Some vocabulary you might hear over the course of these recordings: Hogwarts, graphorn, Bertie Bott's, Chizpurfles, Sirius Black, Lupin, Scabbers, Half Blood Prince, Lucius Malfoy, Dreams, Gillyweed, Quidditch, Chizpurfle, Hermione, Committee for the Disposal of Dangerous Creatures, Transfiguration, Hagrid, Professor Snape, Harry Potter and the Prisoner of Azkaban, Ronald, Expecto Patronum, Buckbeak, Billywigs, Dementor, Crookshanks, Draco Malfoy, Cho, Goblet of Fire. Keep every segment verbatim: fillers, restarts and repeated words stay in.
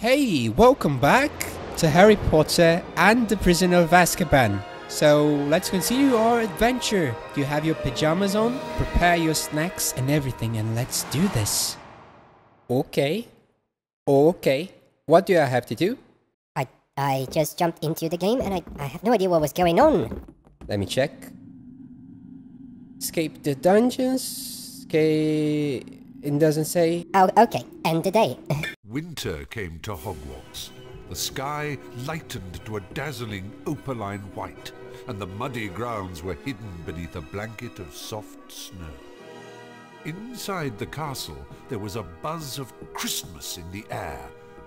Hey, welcome back to Harry Potter and the Prisoner of Azkaban. So let's continue our adventure. You have your pajamas on, prepare your snacks and everything, and let's do this. Okay. Okay. What do I have to do? I I just jumped into the game and I, I have no idea what was going on. Let me check. Escape the dungeons. Okay. It doesn't say. Oh, okay. End the day. Winter came to Hogwarts. The sky lightened to a dazzling opaline white, and the muddy grounds were hidden beneath a blanket of soft snow. Inside the castle, there was a buzz of Christmas in the air,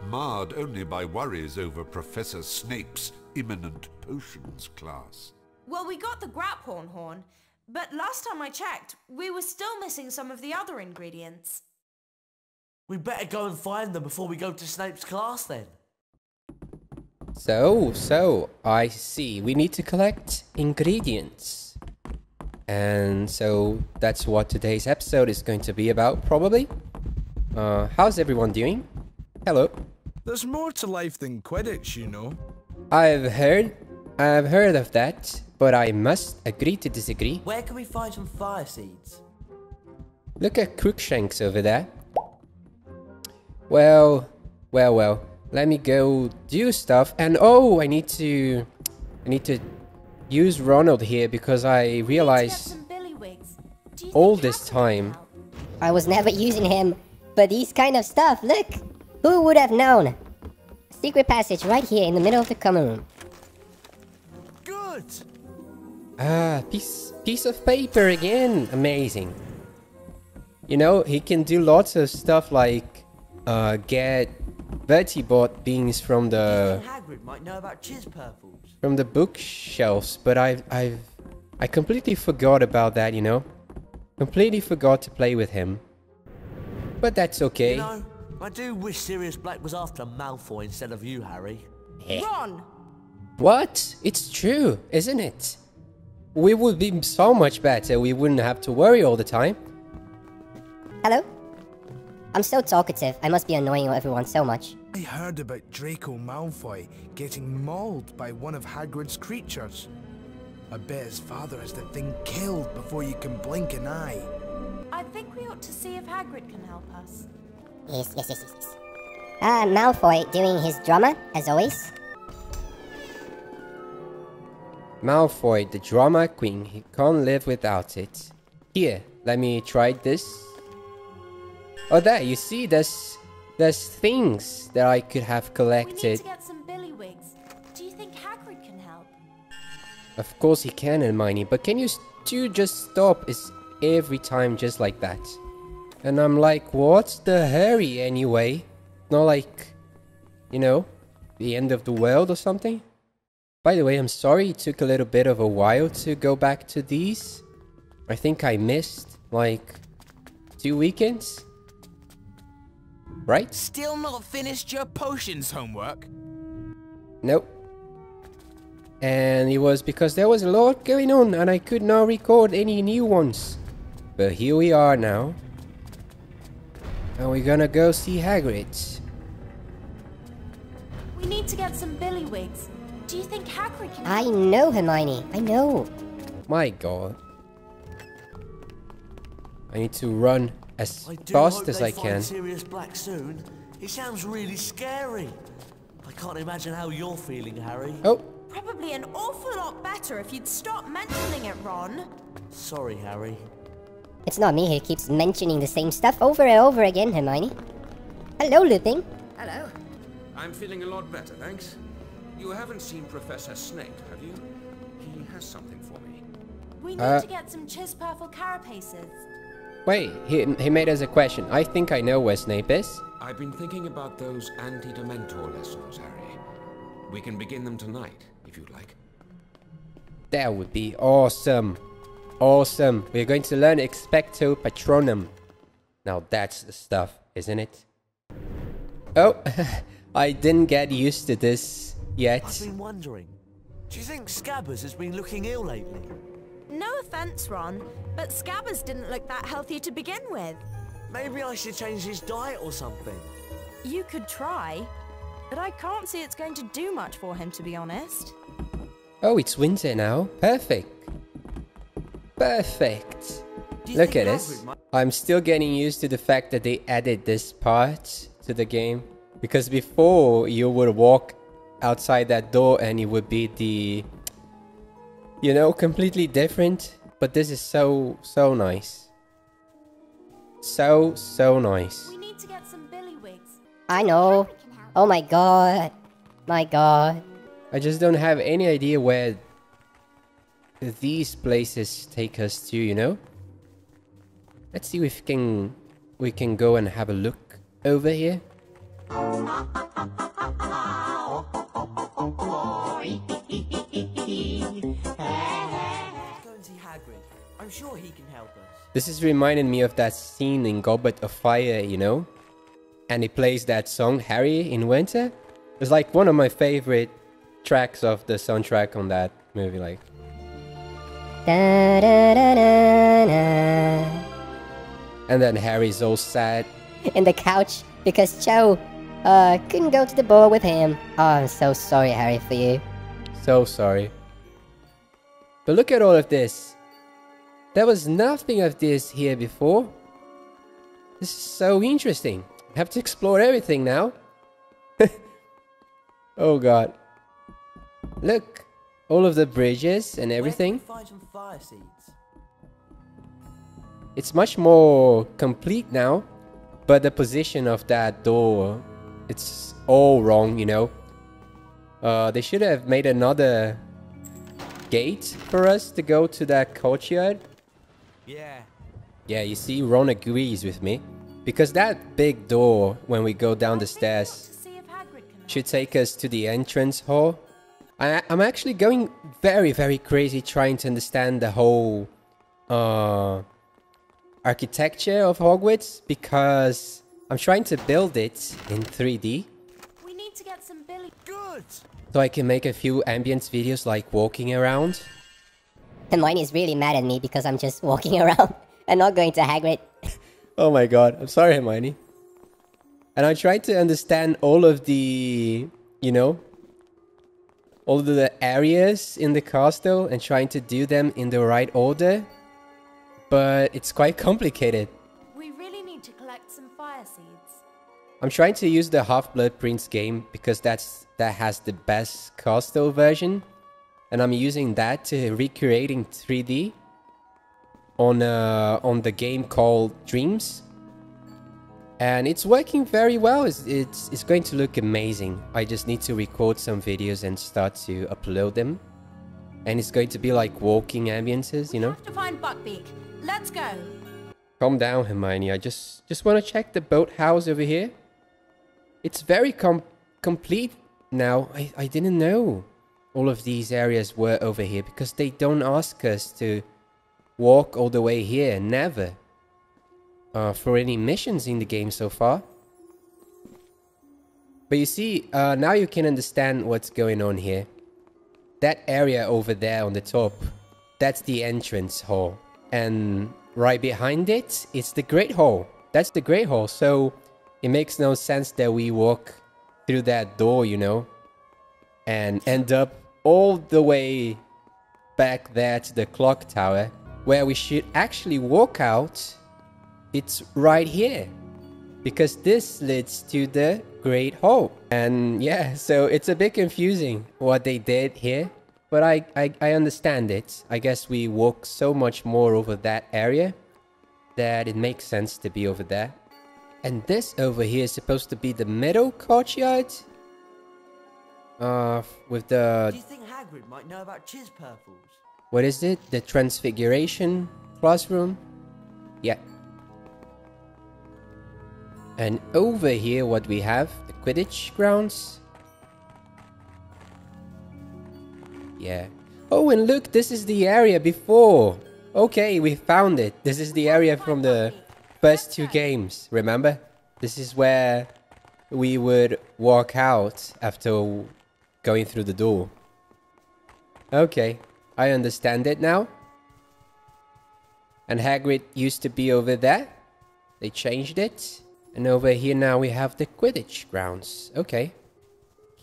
marred only by worries over Professor Snape's imminent potions class. Well, we got the graphorn horn, but last time I checked, we were still missing some of the other ingredients. We better go and find them before we go to Snape's class then. So, so, I see. We need to collect ingredients. And so, that's what today's episode is going to be about, probably. Uh, how's everyone doing? Hello. There's more to life than Quidditch, you know. I've heard. I've heard of that, but I must agree to disagree. Where can we find some fire seeds? Look at Crookshanks over there. Well, well, well, let me go do stuff, and oh, I need to, I need to use Ronald here, because I realized all this time. I was never using him, but these kind of stuff, look, who would have known? Secret passage right here in the middle of the common room. Good. Ah, piece, piece of paper again, amazing. You know, he can do lots of stuff like, Uh, get Bertie Bott's beans from the Hagrid might know about Chizpurfles from the bookshelves, but I've I've I completely forgot about that. You know, completely forgot to play with him. But that's okay. You know, I do wish Sirius Black was after Malfoy instead of you, Harry. Ron. What? It's true, isn't it? We would be so much better. We wouldn't have to worry all the time. Hello. I'm so talkative, I must be annoying everyone so much. I heard about Draco Malfoy getting mauled by one of Hagrid's creatures. I bet his father has the thing killed before you can blink an eye. I think we ought to see if Hagrid can help us. Yes, yes, yes, yes, yes. Ah, Malfoy doing his drama, as always. Malfoy, the drama queen, he can't live without it. Here, let me try this. Oh, there, you see, there's, there's things that I could have collected. We need to get some Billywigs. Do you think Hagrid can help? Of course he can, Hermione, but can you two just stop? It's every time just like that. And I'm like, what's the hurry anyway? Not like, you know, the end of the world or something? By the way, I'm sorry it took a little bit of a while to go back to these. I think I missed, like, two weekends? Right? Still not finished your potions homework? Nope. And it was because there was a lot going on and I could not record any new ones. But here we are now. And we're gonna go see Hagrid. We need to get some Billywigs. Do you think Hagrid can- I know, Hermione. I know. My god. I need to run as fast as I can. Sirius Black soon. He sounds really scary. I can't imagine how you're feeling, Harry. Oh. Probably an awful lot better if you'd stop mentioning it, Ron. Sorry, Harry. It's not me who keeps mentioning the same stuff over and over again, Hermione. Hello, Lupin. Hello. I'm feeling a lot better, thanks. You haven't seen Professor Snape, have you? He has something for me. We need uh. to get some Chizpurfle carapaces. Wait, he, he made us a question. I think I know where Snape is. I've been thinking about those anti-dementor lessons, Harry. We can begin them tonight, if you'd like. That would be awesome. Awesome. We're going to learn Expecto Patronum. Now that's the stuff, isn't it? Oh, I didn't get used to this yet. I've been wondering, do you think Scabbers has been looking ill lately? No offense, Ron, but Scabbers didn't look that healthy to begin with. Maybe I should change his diet or something. You could try. But I can't see it's going to do much for him, to be honest. Oh, it's winter now. Perfect. Perfect. Look at this. I'm still getting used to the fact that they added this part to the game. Because before, you would walk outside that door and it would be the... You know, completely different. But this is so, so nice. So, so nice. We need to get some Billywigs. I know. Oh my god. My god. I just don't have any idea where these places take us to, you know? Let's see if we can, we can go and have a look over here. Let's go and see Hagrid. I'm sure he can help us. This is reminding me of that scene in Goblet of Fire, you know? And he plays that song, Harry in Winter. It's like one of my favorite tracks of the soundtrack on that movie, like. Da, da, da, da, da. And then Harry's all sad. In the couch, because Cho, uh, couldn't go to the ball with him. Oh, I'm so sorry, Harry, for you. So sorry. But look at all of this. There was nothing of this here before. This is so interesting. I have to explore everything now. Oh god. Look. All of the bridges and everything. Where can we find some fire seeds? It's much more complete now, but the position of that door, it's all wrong, you know. Uh, they should have made another gate for us to go to that courtyard. Yeah. Yeah, you see, Ron agrees with me. Because that big door, when we go down the stairs, should take us to the entrance hall. I, I'm actually going very, very crazy trying to understand the whole... Uh... architecture of Hogwarts, because I'm trying to build it in three D. We need to get some Billy. Good. So I can make a few ambience videos, like walking around. Hermione's really mad at me because I'm just walking around and not going to Hagrid. Oh my god, I'm sorry, Hermione. And I tried to understand all of the, you know, all of the areas in the castle and trying to do them in the right order. But it's quite complicated. We really need to collect some fire seeds. I'm trying to use the Half Blood Prince game because that's that has the best castle version, and I'm using that to recreate in three D on uh, on the game called Dreams, and it's working very well. It's, it's it's going to look amazing. I just need to record some videos and start to upload them, and it's going to be like walking ambiences, you know. We have to find Buckbeak. Let's go. Calm down, Hermione. I just just want to check the boathouse over here. It's very com complete now. I, I didn't know all of these areas were over here because they don't ask us to walk all the way here. Never. Uh, for any missions in the game so far. But you see, uh, now you can understand what's going on here. That area over there on the top, that's the entrance hall. And right behind it, it's the Great Hall. That's the Great Hall, so it makes no sense that we walk through that door, you know, and end up all the way back there to the clock tower, where we should actually walk out. It's right here, because this leads to the Great Hall. And yeah, so it's a bit confusing what they did here. But I, I, I understand it. I guess we walk so much more over that area that it makes sense to be over there. And this over here is supposed to be the middle courtyard. Uh, with the... Do you think Hagrid might know about Chizpurfles? What is it? The Transfiguration classroom? Yeah. And over here what we have, the Quidditch grounds. Yeah. Oh, and look, this is the area before. Okay, we found it. This is the area from the first two games, remember? This is where we would walk out after going through the door. Okay, I understand it now. And Hagrid used to be over there. They changed it. And over here now we have the Quidditch grounds. Okay.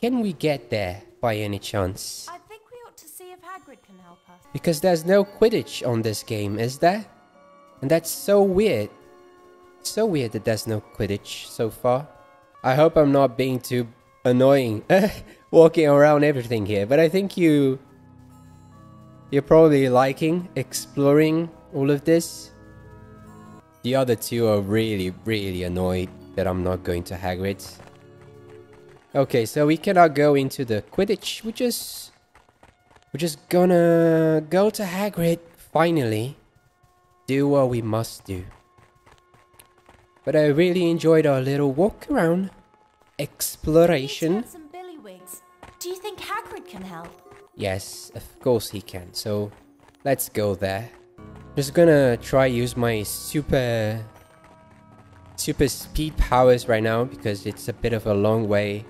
Can we get there by any chance? I think we ought to see if Hagrid can help us. Because there's no Quidditch on this game, is there? And that's so weird. It's so weird that there's no Quidditch so far. I hope I'm not being too annoying walking around everything here, but I think you... You're probably liking exploring all of this. The other two are really, really annoyed that I'm not going to Hagrid. Okay, so we cannot go into the Quidditch. We just... We're just gonna go to Hagrid, finally. Do what we must do. But I really enjoyed our little walk around. Exploration. We need some Billywigs. Do you think Hagrid can help? Yes, of course he can. So, let's go there. Just gonna try use my super... Super speed powers right now, because it's a bit of a long way.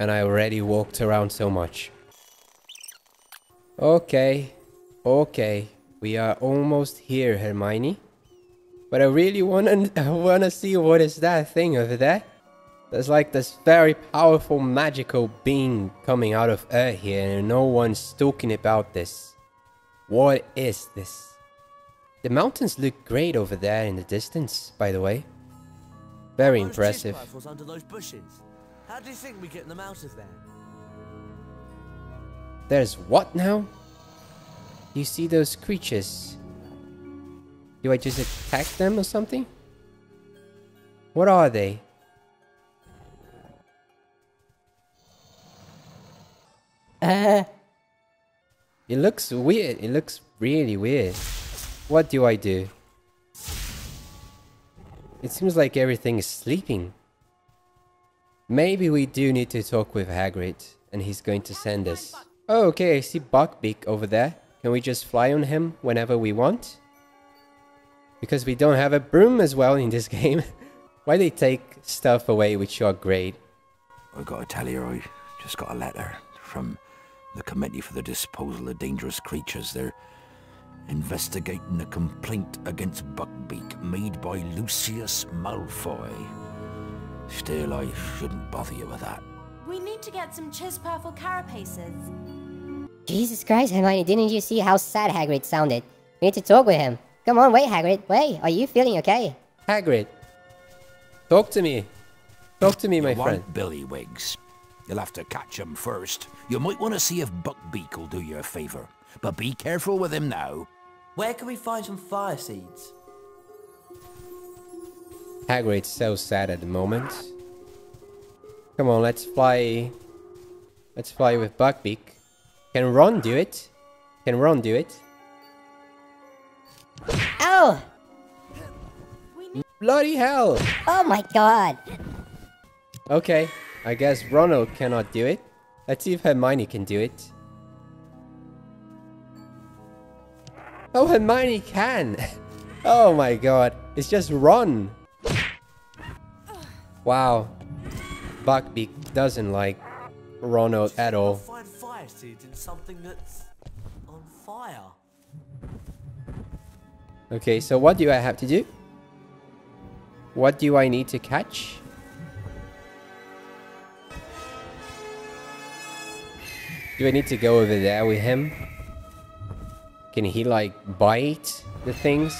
And I already walked around so much. Okay, okay, we are almost here, Hermione. But I really wanna I wanna see what is that thing over there. There's like this very powerful magical being coming out of air here, and no one's talking about this. What is this? The mountains look great over there in the distance, by the way. Very impressive. Chizpurfles under those bushes. How do you think we get them out of there? There's what now? You see those creatures? Do I just attack them or something? What are they? Uh. It looks weird. It looks really weird. What do I do? It seems like everything is sleeping. Maybe we do need to talk with Hagrid, and he's going to send us. Oh, okay, I see Buckbeak over there. Can we just fly on him whenever we want? Because we don't have a broom as well in this game. Why they take stuff away which are great? I gotta tell you, I just got a letter from the Committee for the Disposal of Dangerous Creatures. They're investigating the complaint against Buckbeak made by Lucius Malfoy. Still, I shouldn't bother you with that. We need to get some Chizpurfle carapaces. Jesus Christ, Hermione, didn't you see how sad Hagrid sounded? We need to talk with him. Come on, wait, Hagrid. Wait, are you feeling okay? Hagrid, talk to me. Talk to me, my friend. You want Billywigs. You'll have to catch them first. You might want to see if Buckbeak will do you a favor. But be careful with him now. Where can we find some fire seeds? Hagrid's so sad at the moment. Come on, let's fly. Let's fly with Buckbeak. Can Ron do it? Can Ron do it? Ow! Bloody hell! Oh my god! Okay, I guess Ronald cannot do it. Let's see if Hermione can do it. Oh, Hermione can! Oh my god, it's just Ron! Wow. Buckbeak doesn't like Ronald at all. Find fire seeds in something that's on fire. Okay, so what do I have to do? What do I need to catch? Do I need to go over there with him? Can he, like, bite the things?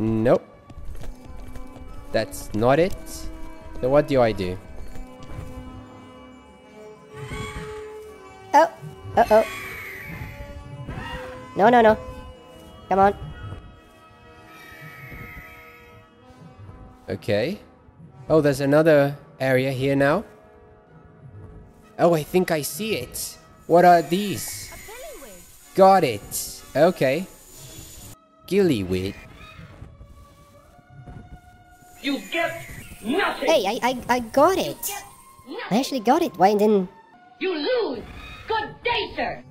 Nope. That's not it. So what do I do? Oh, uh oh. No, no, no. Come on. Okay. Oh, there's another area here now. Oh, I think I see it. What are these? Got it. Okay. Gillyweed. You get nothing. Hey, I, I, I got it. I actually got it. Why didn't... You lose! Good day, sir!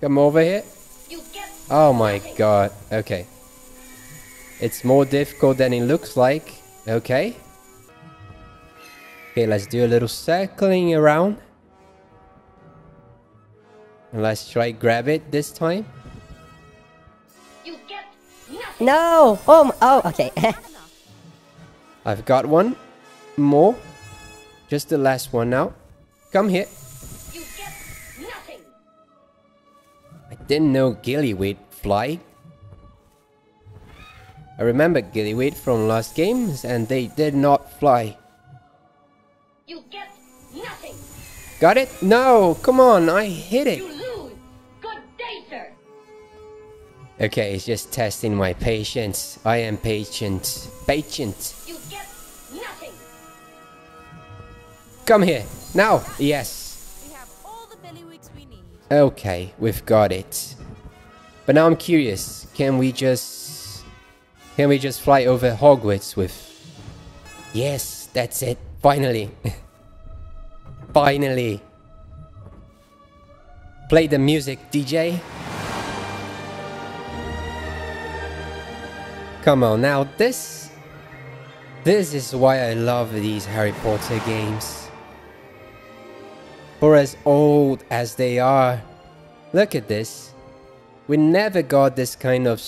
Come over here. You get oh my god. Okay. It's more difficult than it looks like. Okay. Okay, let's do a little circling around. And let's try grab it this time. You get nothing. No! Oh, my, oh, okay. I've got one. More. Just the last one now. Come here. You get nothing. I didn't know Gillyweed fly. I remember Gillyweed from last games, and they did not fly. You get nothing. Got it? No! Come on, I hit it. You lose. Good day, sir. Okay, it's just testing my patience. I am patient. Patient. You get nothing. Come here now. Yes. We have all the Billywigs we need. Okay, we've got it. But now I'm curious. Can we just? Can we just fly over Hogwarts with... Yes, that's it. Finally. Finally. Play the music, D J. Come on, now this... This is why I love these Harry Potter games. For as old as they are. Look at this. We never got this kind of...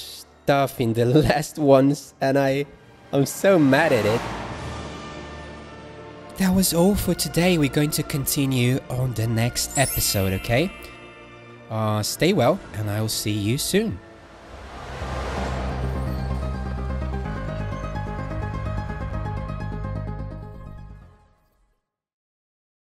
in the last ones, and I, I'm so mad at it. That was all for today. We're going to continue on the next episode, okay? Uh, stay well, and I will see you soon.